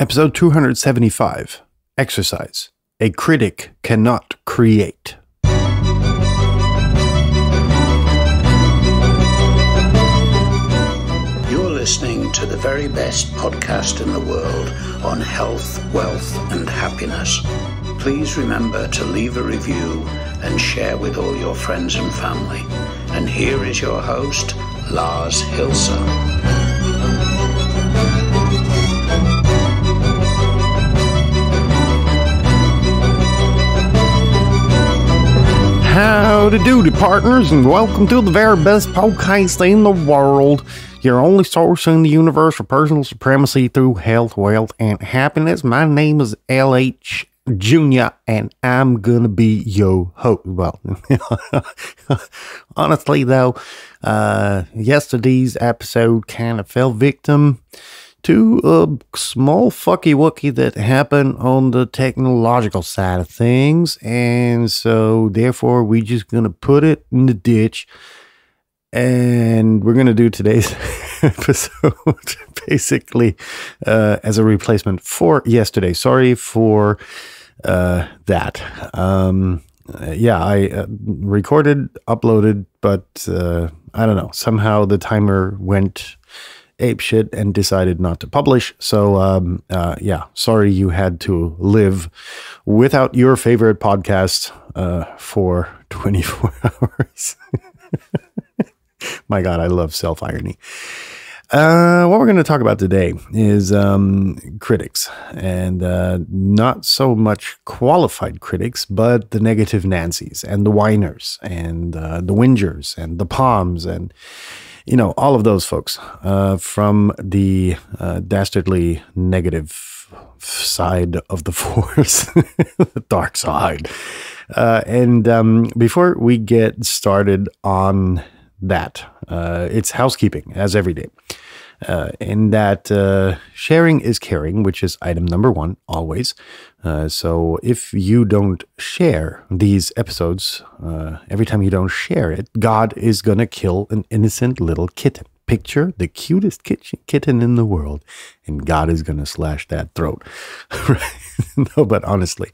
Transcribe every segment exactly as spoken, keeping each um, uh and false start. Episode two hundred seventy-five, Exercise. A critic cannot create. You're listening to the very best podcast in the world on health, wealth, and happiness. Please remember to leave a review and share with all your friends and family. And here is your host, Lars Hilse. Howdy doody, partners, and welcome to the very best podcast in the world. Your only source in the universe for personal supremacy through health, wealth, and happiness. My name is L H Junior, and I'm gonna be your host. Well, honestly though, uh, yesterday's episode kind of fell victim to a small fucky wookie that happened on the technological side of things. And so therefore we just going to put it in the ditch, and we're going to do today's episode basically uh, as a replacement for yesterday. Sorry for uh, that. Um, yeah, I uh, recorded, uploaded, but uh, I don't know. Somehow the timer went ape shit and decided not to publish. So um uh yeah, sorry you had to live without your favorite podcast uh for twenty-four hours. My God, I love self-irony. Uh what we're going to talk about today is um critics, and uh not so much qualified critics, but the negative Nancys and the whiners and uh, the whingers and the palms and you know, all of those folks uh, from the uh, dastardly negative side of the force, the dark side. Uh, and um, before we get started on that, uh, it's housekeeping as every day. Uh, in that uh, sharing is caring, which is item number one, always. Uh, so if you don't share these episodes, uh, every time you don't share it, God is going to kill an innocent little kitten. Picture the cutest kitten in the world, and God is going to slash that throat. No, but honestly,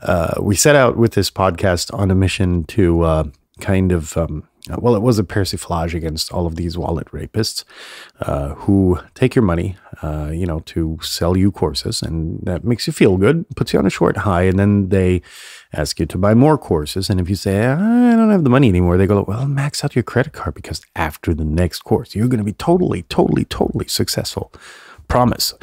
uh, we set out with this podcast on a mission to uh, kind of... Um, Well, it was a persiflage against all of these wallet rapists uh, who take your money, uh, you know, to sell you courses. And that makes you feel good, puts you on a short high. And then they ask you to buy more courses. And if you say, I don't have the money anymore, they go, well, max out your credit card, because after the next course, you're going to be totally, totally, totally successful. Promise.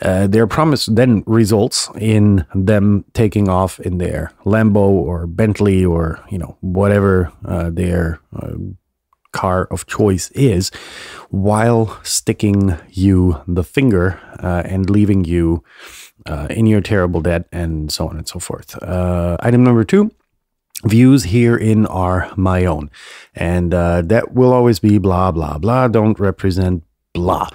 Uh, their promise then results in them taking off in their Lambo or Bentley or, you know, whatever uh, their uh, car of choice is, while sticking you the finger uh, and leaving you uh, in your terrible debt, and so on and so forth. Uh, item number two. Views herein are my own, and uh, that will always be blah, blah, blah. Don't represent blah.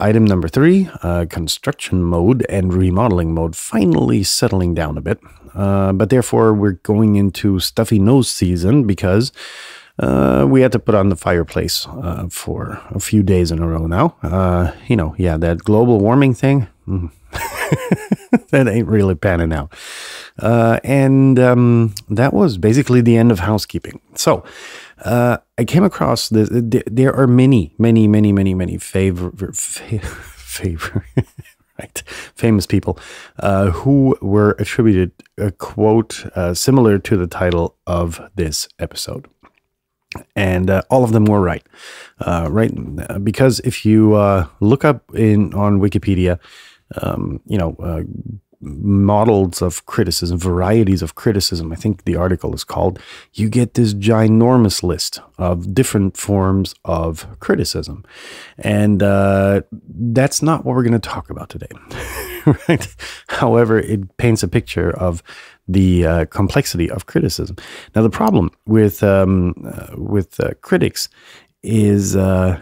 Item number three, uh, construction mode and remodeling mode finally settling down a bit. Uh, but therefore, we're going into stuffy nose season, because uh, we had to put on the fireplace uh, for a few days in a row now. Uh, you know, yeah, that global warming thing, mm. That ain't really panning out. Uh, and um, that was basically the end of housekeeping. So, Uh, I came across this. There are many, many, many, many, many favor, favor, right? Famous people uh, who were attributed a quote uh, similar to the title of this episode, and uh, all of them were right, uh, right? Because if you uh, look up in on Wikipedia, um, you know. Uh, models of criticism, varieties of criticism, I think the article is called, you get this ginormous list of different forms of criticism. And uh, that's not what we're going to talk about today. Right? However, it paints a picture of the uh, complexity of criticism. Now, the problem with, um, uh, with uh, critics is... Uh,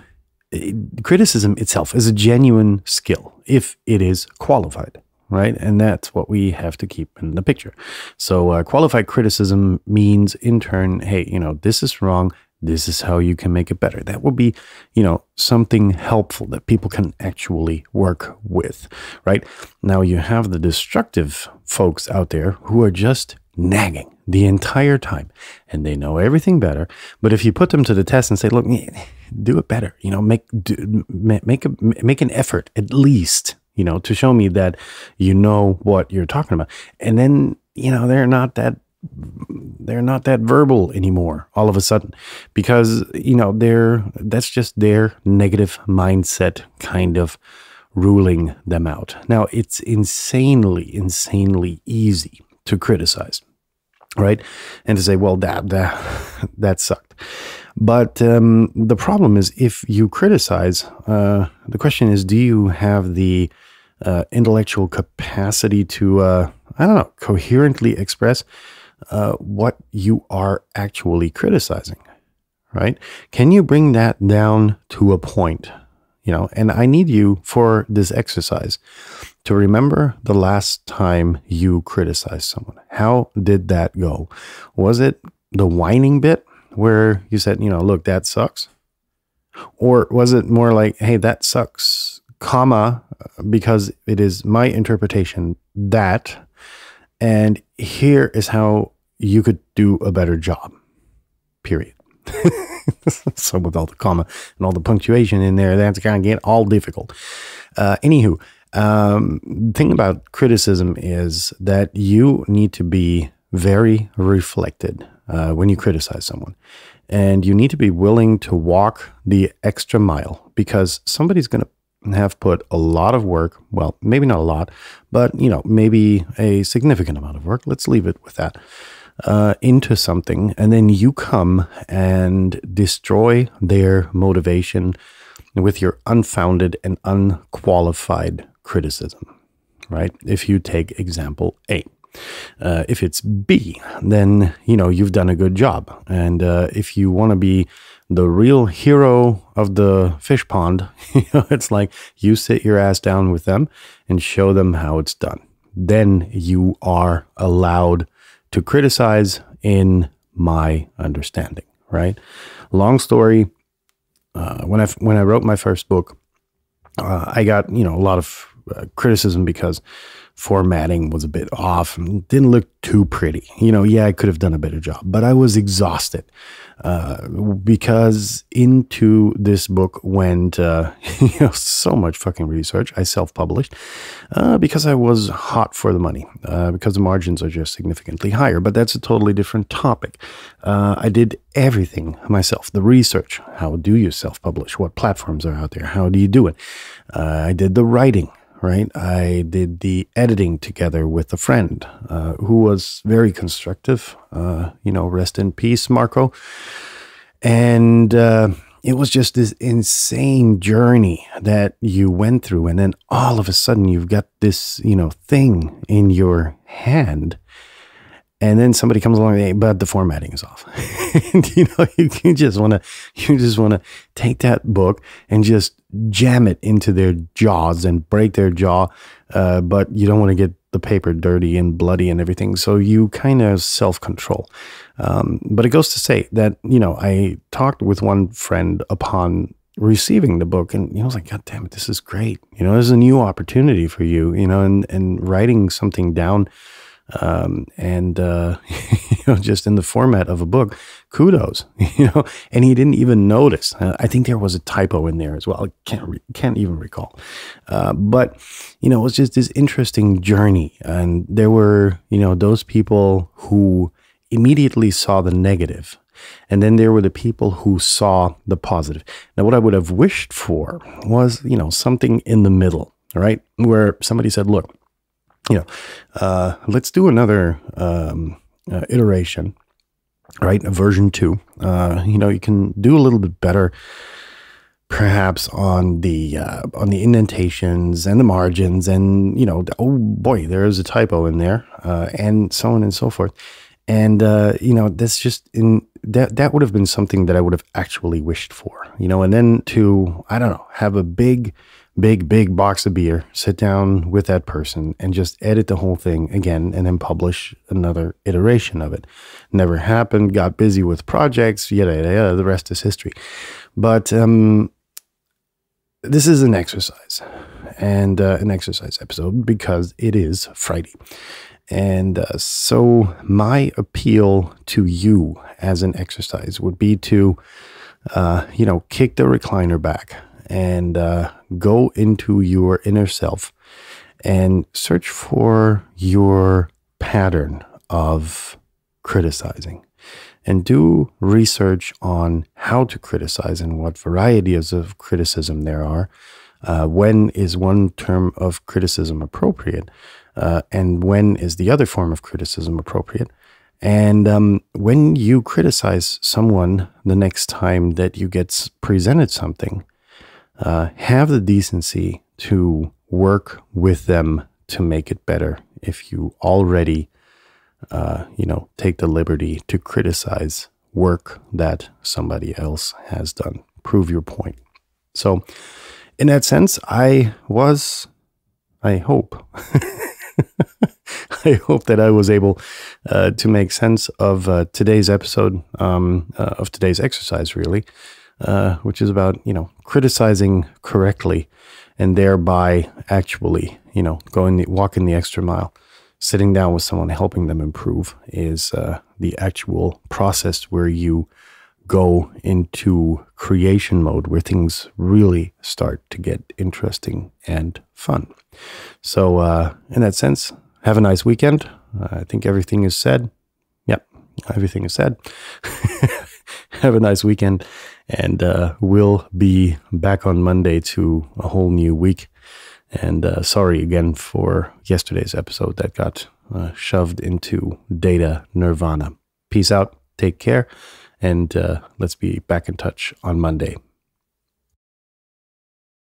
criticism itself is a genuine skill if it is qualified. Right? And that's what we have to keep in the picture. So uh, qualified criticism means in turn, hey, you know, this is wrong. this is how you can make it better. That would be, you know, something helpful that people can actually work with, right? Now you have the destructive folks out there who are just nagging the entire time and they know everything better. But if you put them to the test and say, look, do it better, you know, make, do, make, a, make an effort at least, you know, to show me that you know what you're talking about. And then, you know, they're not that, they're not that verbal anymore all of a sudden, because, you know, they're, that's just their negative mindset kind of ruling them out. Now it's insanely, insanely easy to criticize, right? And to say, well, that, that, that sucked. But um, the problem is if you criticize, uh, the question is, do you have the uh, intellectual capacity to, uh, I don't know, coherently express uh, what you are actually criticizing, right? Can you bring that down to a point? You know, and I need you for this exercise to remember the last time you criticized someone. How did that go? Was it the whining bit where you said, you know, look, that sucks? Or was it more like, hey, that sucks, comma, because it is my interpretation that, and here is how you could do a better job, period. So with all the comma and all the punctuation in there, that's gonna get all difficult. Uh, anywho, um, the thing about criticism is that you need to be very reflected uh, when you criticize someone. And you need to be willing to walk the extra mile because somebody's gonna have put a lot of work, well, maybe not a lot, but you know, maybe a significant amount of work, let's leave it with that, uh, into something, and then you come and destroy their motivation with your unfounded and unqualified criticism, right? If you take example A, uh, if it's B, then, you know, you've done a good job. And, uh, if you want to be the real hero of the fish pond, you know, it's like you sit your ass down with them and show them how it's done. Then you are allowed to criticize, in my understanding, right? Long story. Uh, when I when I wrote my first book, uh, I got, you know, a lot of uh, criticism because formatting was a bit off and didn't look too pretty. You know, yeah, I could have done a better job, but I was exhausted uh, because into this book went uh, you know, so much fucking research. I self-published uh, because I was hot for the money uh, because the margins are just significantly higher, but that's a totally different topic. Uh, I did everything myself, the research. How do you self-publish? What platforms are out there? How do you do it? Uh, I did the writing. Right, I did the editing together with a friend uh, who was very constructive. Uh, you know, rest in peace, Marco. And uh, it was just this insane journey that you went through, and then all of a sudden you've got this, you know, thing in your hand, and then somebody comes along, hey, but the formatting is off. And, you know, you, you just want to, you just want to take that book and just jam it into their jaws and break their jaw, uh, but you don't want to get the paper dirty and bloody and everything, so you kind of self-control. Um, but it goes to say that, you know, I talked with one friend upon receiving the book, and you know, I was like, God damn it, this is great. You know, this is a new opportunity for you. You know, and and writing something down, um, and uh, you know, just in the format of a book, kudos. You know, and he didn't even notice. Uh, I think there was a typo in there as well. I can't re can't even recall. Uh, but you know, it was just this interesting journey, and there were, you know, those people who immediately saw the negative, and then there were the people who saw the positive. Now, what I would have wished for was, you know, something in the middle, right, where somebody said, look, you know, uh, let's do another um, uh, iteration, right? Version two. Uh, you know, you can do a little bit better, perhaps on the uh, on the indentations and the margins, and you know, oh boy, there is a typo in there, uh, and so on and so forth. And uh, you know, that's just in that that would have been something that I would have actually wished for, you know. And then to, I don't know, have a big big, big box of beer, sit down with that person and just edit the whole thing again and then publish another iteration of it. Never happened, got busy with projects, yada, yada, yada. The rest is history. But um, this is an exercise and uh, an exercise episode because it is Friday. And uh, so my appeal to you as an exercise would be to, uh, you know, kick the recliner back and uh, go into your inner self and search for your pattern of criticizing and do research on how to criticize and what varieties of criticism there are. Uh, when is one term of criticism appropriate? Uh, and when is the other form of criticism appropriate? And um, when you criticize someone the next time that you get presented something, uh, have the decency to work with them to make it better. If you already, uh, you know, take the liberty to criticize work that somebody else has done, prove your point. So in that sense, I was, I hope, I hope that I was able uh, to make sense of uh, today's episode, um, uh, of today's exercise, really, uh, which is about, you know, criticizing correctly and thereby actually, you know, going, the, walking the extra mile, sitting down with someone, helping them improve is uh, the actual process where you go into creation mode, where things really start to get interesting and fun. So uh, in that sense, have a nice weekend. Uh, I think everything is said. Yep, everything is said. Have a nice weekend. And uh, we'll be back on Monday to a whole new week. And uh, sorry again for yesterday's episode that got uh, shoved into data nirvana. Peace out. Take care. And uh, let's be back in touch on Monday.